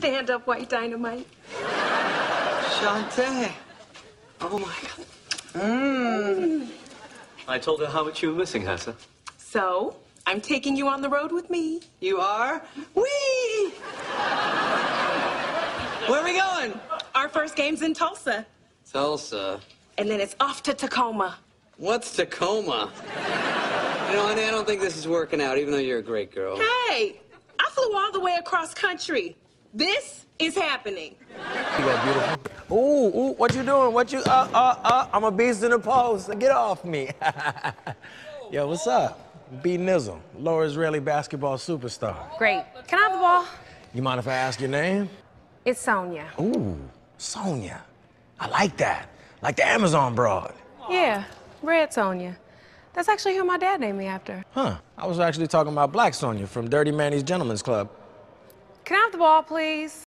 Stand up, White Dynamite. Shantae. Oh, my God. Mmm. I told her how much you were missing, Hessa. So, I'm taking you on the road with me. You are? Whee! Where are we going? Our first game's in Tulsa. Tulsa? And then it's off to Tacoma. What's Tacoma? You know, honey, I don't think this is working out, even though you're a great girl. Hey, I flew all the way across country. This is happening. You got beautiful. Ooh, what you doing? What you, I'm a beast in the post. Get off me. Yo, what's up? B. Nizzle, lower Israeli basketball superstar. Great. Can I have the ball? You mind if I ask your name? It's Sonja. Ooh, Sonja. I like that. Like the Amazon broad. Yeah, Red Sonja. That's actually who my dad named me after. Huh. I was actually talking about Black Sonja from Dirty Manny's Gentleman's Club. Can I have the ball, please?